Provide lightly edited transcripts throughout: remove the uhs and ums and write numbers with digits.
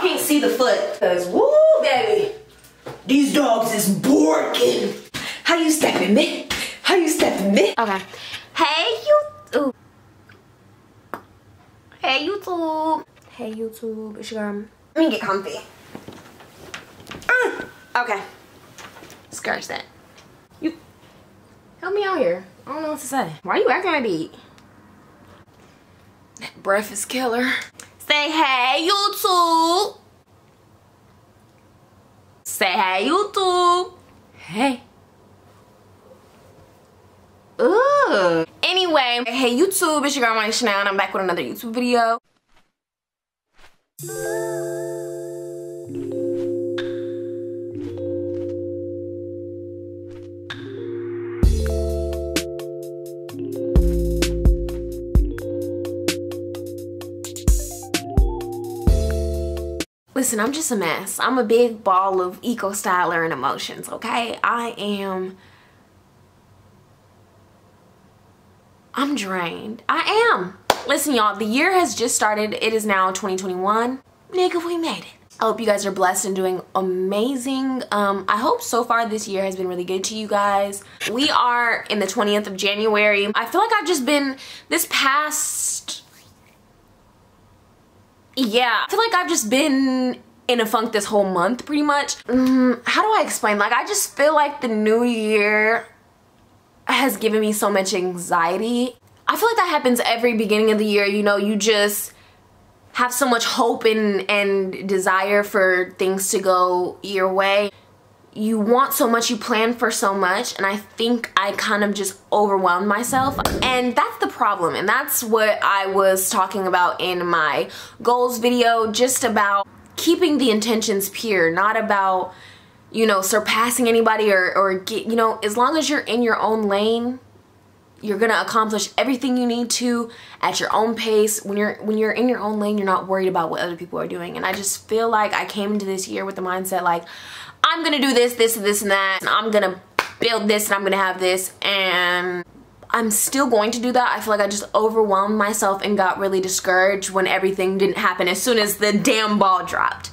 Can't see the foot, because woo, baby, these dogs is barking. How you stepping, me? How you stepping, me? Okay. Hey, you. Ooh. Hey, YouTube. Hey, YouTube. It's your girl. Let me get comfy. Okay. Scratch that. You. Help me out here. I don't know what to say. Why you acting like that? That breath is killer. Say hey, YouTube. Say hey, YouTube. Hey. Ooh. Anyway, hey, YouTube. It's your girl, Mani Chanel, and I'm back with another YouTube video. Listen, I'm just a mess. I'm a big ball of eco-styler and emotions, okay? I'm drained. I am. Listen, y'all, the year has just started. It is now 2021. Nigga, we made it. I hope you guys are blessed and doing amazing. I hope so far this year has been really good to you guys. We are in the 20th of January. I feel like I've just been, I feel like I've just been in a funk this whole month, pretty much. How do I explain? Like, I just feel like the new year has given me so much anxiety. I feel like that happens every beginning of the year. You know, you just have so much hope and desire for things to go your way. You want so much, you plan for so much, and I think I kind of just overwhelmed myself. And that's the problem, and that's what I was talking about in my goals video, just about keeping the intentions pure, not about, you know, surpassing anybody or as long as you're in your own lane, you're gonna accomplish everything you need to at your own pace. When you're in your own lane, you're not worried about what other people are doing. And I just feel like I came into this year with the mindset like, I'm gonna do this, this, this, and that, and I'm gonna build this, and I'm gonna have this, and I'm still going to do that. I feel like I just overwhelmed myself and got really discouraged when everything didn't happen as soon as the damn ball dropped.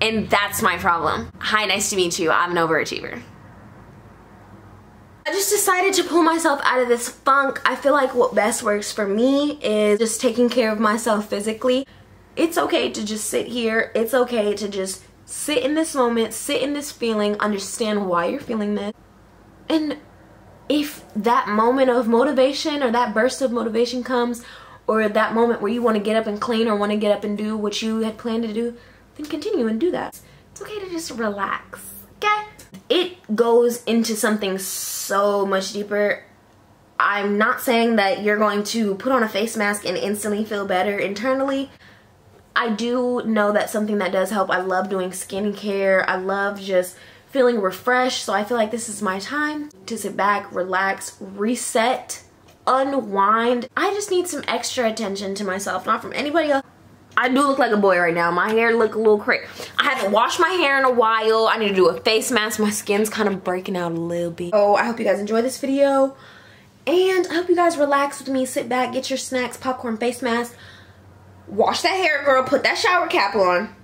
And that's my problem. Hi, nice to meet you. I'm an overachiever. I just decided to pull myself out of this funk. I feel like what best works for me is just taking care of myself physically. It's okay to just sit here. It's okay to just sit in this moment, sit in this feeling, understand why you're feeling this. And if that moment of motivation or that burst of motivation comes, or that moment where you want to get up and clean or want to get up and do what you had planned to do, then continue and do that. It's okay to just relax, okay? It goes into something so much deeper. I'm not saying that you're going to put on a face mask and instantly feel better internally. I do know that something that does help. I love doing skincare. I love just feeling refreshed. So I feel like this is my time to sit back, relax, reset, unwind. I just need some extra attention to myself, not from anybody else. I do look like a boy right now. My hair look a little crazy. I haven't washed my hair in a while. I need to do a face mask. My skin's kind of breaking out a little bit. Oh, I hope you guys enjoy this video. And I hope you guys relax with me. Sit back, get your snacks, popcorn, face mask. Wash that hair, girl. Put that shower cap on.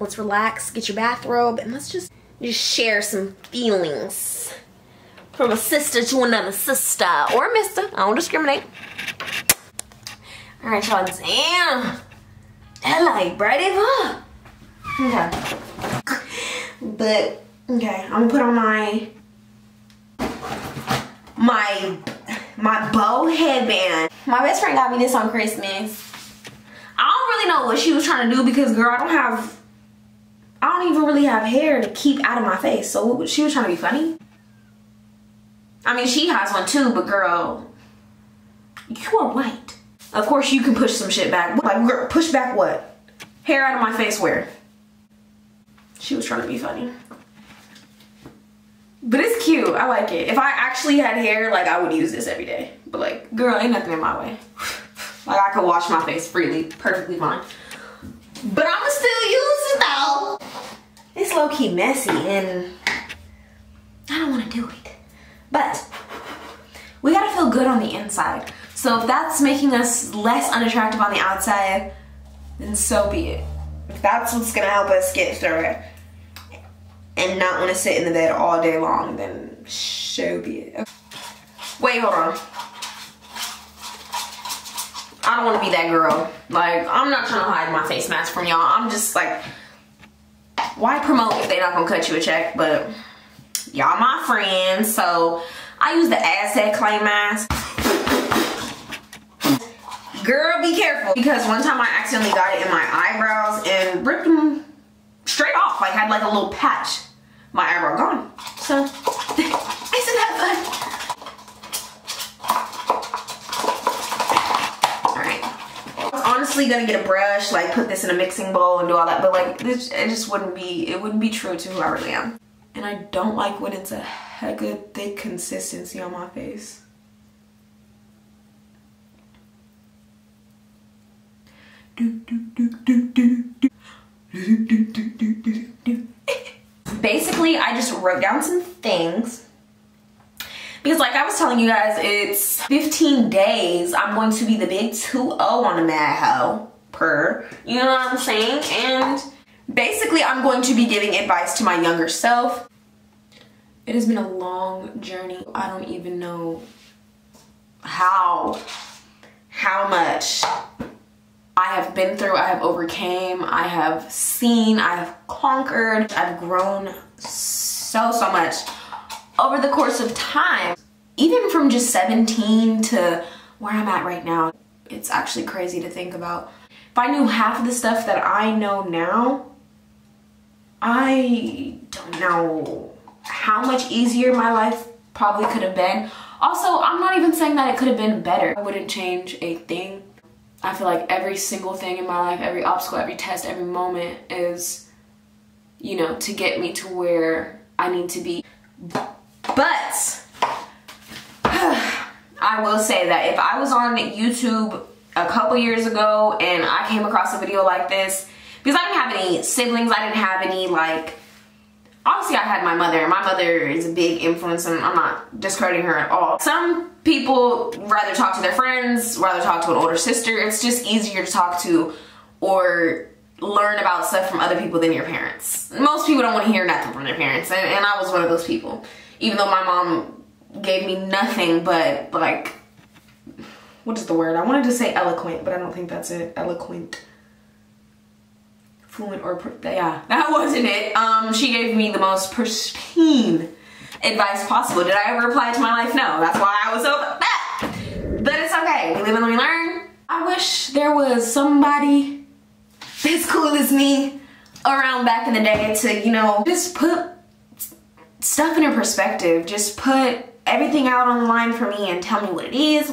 Let's relax, get your bathrobe, and let's just share some feelings from a sister to another sister or a mister. I don't discriminate. All right, y'all. Damn. LA, brave. Okay. But okay, I'm gonna put on my bow headband. My best friend got me this on Christmas. I don't really know what she was trying to do because, girl, I don't even really have hair to keep out of my face. So she was trying to be funny. I mean, she has one too, but girl, you are white. Of course you can push some shit back. Like, girl, push back what? Hair out of my face where? She was trying to be funny. But it's cute. I like it. If I actually had hair, like, I would use this every day. But, like, girl, ain't nothing in my way. Like, I could wash my face freely. Perfectly fine. But I'm gonna still use it, though. It's low-key messy, and I don't want to do it. But we gotta feel good on the inside. So if that's making us less unattractive on the outside, then so be it. That's what's gonna help us get through it and not want to sit in the bed all day long. Then so be it. Okay. Wait, hold on. I don't want to be that girl. Like, I'm not trying to hide my face mask from y'all. I'm just like, why promote if they're not gonna cut you a check? But y'all my friends, so I use the Aztec clay mask. Girl, be careful, because one time I accidentally got it in my eyebrows and ripped them straight off. Like, had like a little patch. My eyebrow gone. So, isn't that fun? Gonna get a brush, like put this in a mixing bowl and do all that, but like this, it just wouldn't be, it wouldn't be true to who I really am. And I don't like when it's a good thick consistency on my face. Basically, I just wrote down some things. Because like I was telling you guys, it's 15 days. I'm going to be the big 2-0 on a mad hoe per. You know what I'm saying? And basically I'm going to be giving advice to my younger self. It has been a long journey. I don't even know how much I have been through. I have overcame. I have seen. I have conquered. I've grown so much over the course of time, even from just 17 to where I'm at right now. It's actually crazy to think about. If I knew half of the stuff that I know now, I don't know how much easier my life probably could have been. Also, I'm not even saying that it could have been better. I wouldn't change a thing. I feel like every single thing in my life, every obstacle, every test, every moment is, you know, to get me to where I need to be. But I will say that if I was on YouTube a couple years ago and I came across a video like this, because I didn't have any siblings, I didn't have any, like, obviously I had my mother, and my mother is a big influence, and I'm not discrediting her at all. Some people rather talk to their friends, rather talk to an older sister. It's just easier to talk to or learn about stuff from other people than your parents. Most people don't want to hear nothing from their parents, and I was one of those people. Even though my mom gave me nothing but, like, what is the word? I wanted to say eloquent, but I don't think that's it. Eloquent. Fluent or, yeah, that wasn't it. She gave me the most pristine advice possible. Did I ever apply it to my life? No, that's why I was so bad. But it's okay, we live and we learn. I wish there was somebody as cool as me around back in the day to, you know, just put stuff in your perspective, just put everything out on the line for me and tell me what it is.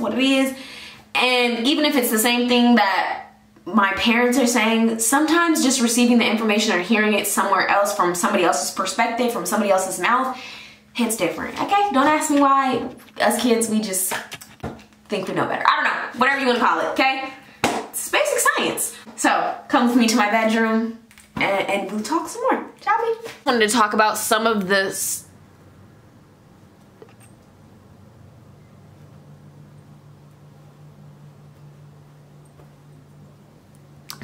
And even if it's the same thing that my parents are saying, sometimes just receiving the information or hearing it somewhere else from somebody else's perspective, from somebody else's mouth, hits different. Okay, don't ask me why. Us kids, we just think we know better. I don't know, whatever you want to call it, okay? It's basic science. So come with me to my bedroom and we'll talk some more, shall we? I wanted to talk about some of this.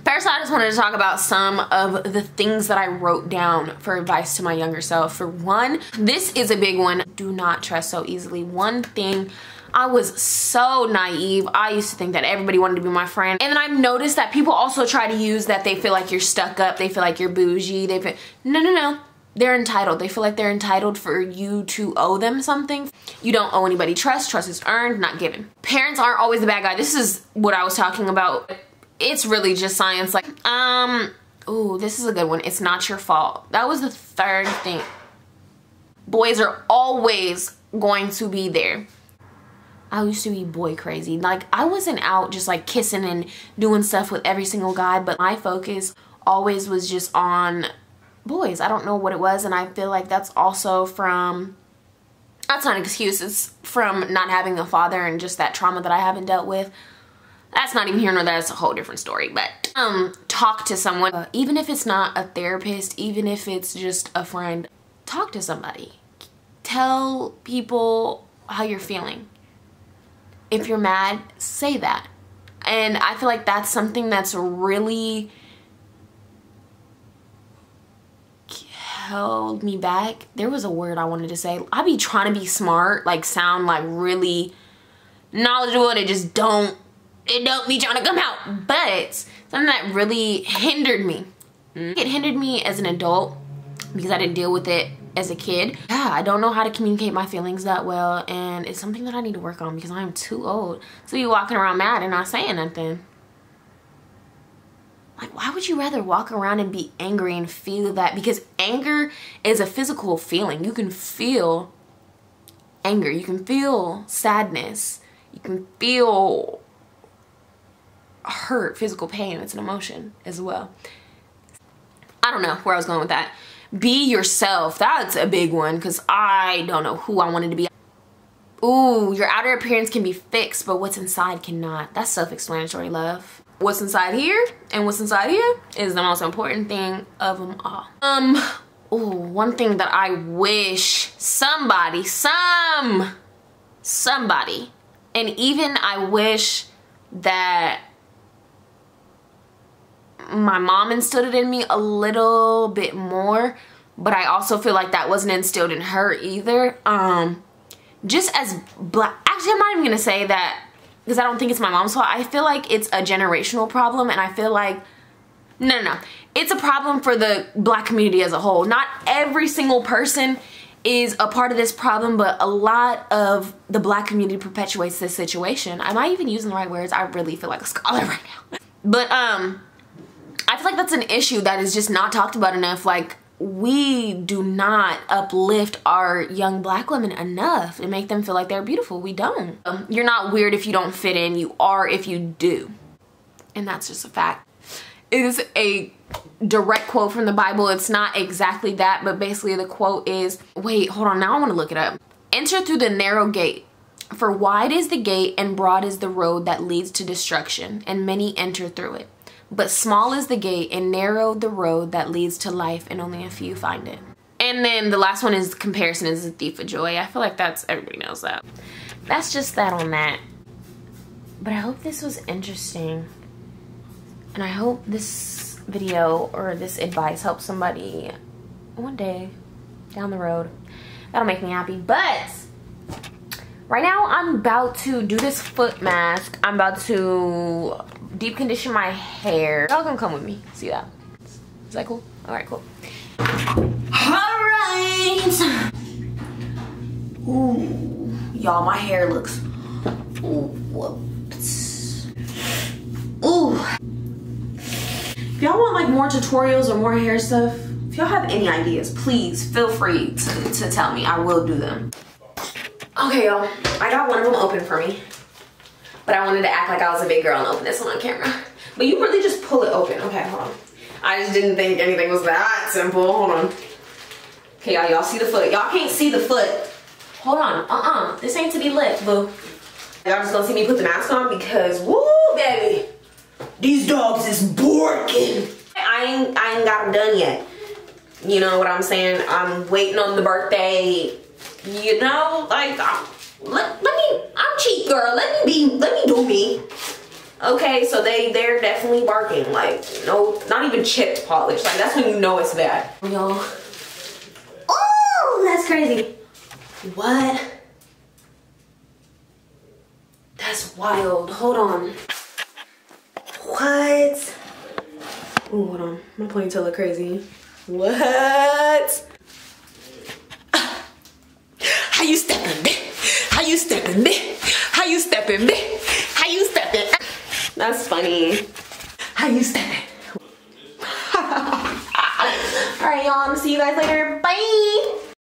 First, I just wanted to talk about some of the things that I wrote down for advice to my younger self. For one, this is a big one. Do not trust so easily. One thing, I was so naive. I used to think that everybody wanted to be my friend. And then I've noticed that people also try to use that they feel like you're stuck up, they feel like you're bougie, they feel, no. They're entitled. They feel like they're entitled for you to owe them something. You don't owe anybody trust. Trust is earned, not given. Parents aren't always the bad guy. This is what I was talking about. It's really just science. Like, ooh, this is a good one. It's not your fault. That was the third thing. Boys are always going to be there. I used to be boy crazy. Like, I wasn't out just like kissing and doing stuff with every single guy, but my focus always was just on boys. I don't know what it was, and I feel like that's also from, that's not an excuse, it's from not having a father and just that trauma that I haven't dealt with. That's not even here nor there, that's a whole different story, but talk to someone. Even if it's not a therapist, even if it's just a friend, talk to somebody. Tell people how you're feeling. If you're mad, say that. And I feel like that's something that's really held me back. There was a word I wanted to say. I be trying to be smart, like sound like really knowledgeable, and it don't be trying to come out. But something that really hindered me. It hindered me as an adult because I didn't deal with it as a kid. Yeah, I don't know how to communicate my feelings that well, and it's something that I need to work on because I am too old to be walking around mad and not saying nothing. Like, why would you rather walk around and be angry and feel that? Because anger is a physical feeling. You can feel anger. You can feel sadness. You can feel hurt, physical pain. It's an emotion as well. I don't know where I was going with that. Be yourself. That's a big one because I don't know who I wanted to be. Ooh, your outer appearance can be fixed, but what's inside cannot. That's self-explanatory, love. What's inside here and what's inside here is the most important thing of them all. Ooh, one thing that I wish somebody, and even I wish that my mom instilled it in me a little bit more, but I also feel like that wasn't instilled in her either. Just as black, actually I'm not even gonna say that, because I don't think it's my mom's fault. I feel like it's a generational problem, and I feel like, no. It's a problem for the black community as a whole. Not every single person is a part of this problem, but a lot of the black community perpetuates this situation. Am I even using the right words? I really feel like a scholar right now. But I feel like that's an issue that is just not talked about enough. Like, we do not uplift our young black women enough and make them feel like they're beautiful. We don't. You're not weird if you don't fit in. You are if you do. And that's just a fact. It is a direct quote from the Bible. It's not exactly that, but basically the quote is, wait, hold on, now I want to look it up. Enter through the narrow gate, for wide is the gate and broad is the road that leads to destruction, and many enter through it. But small is the gate and narrow the road that leads to life, and only a few find it. And then the last one is, comparison is a thief of joy. I feel like that's, everybody knows that. That's just that on that. But I hope this was interesting. And I hope this video or this advice helps somebody one day down the road. That'll make me happy. But right now I'm about to do this foot mask. I'm about to deep condition my hair. Y'all gonna come with me. See that? Is that cool? Alright, cool. Alright! Ooh. Y'all, my hair looks... Ooh. Whoops. Ooh. If y'all want like more tutorials or more hair stuff, if y'all have any ideas, please feel free to tell me. I will do them. Okay, y'all. I got one of them open for me. But I wanted to act like I was a big girl and open this one on camera. But you really just pull it open. Okay, hold on. I just didn't think anything was that simple. Hold on. Okay, y'all see the foot. Y'all can't see the foot. Hold on. This ain't to be licked, boo. Y'all just gonna see me put the mask on because, woo, baby. These dogs is barking. I ain't got them done yet. You know what I'm saying? I'm waiting on the birthday. You know, like, I'm cheap, girl. Let me do me. Okay, so they're definitely barking. Like, no, not even chipped polish. Like, that's when you know it's bad. Yo. Oh, that's crazy. What? That's wild. Hold on. What? Oh, hold on. My ponytail look crazy. What? How you stepping, bitch? How you stepping, bitch? How you stepping, bitch? How you stepping? That's funny. How you stepping? All right, y'all. I'm gonna see you guys later. Bye.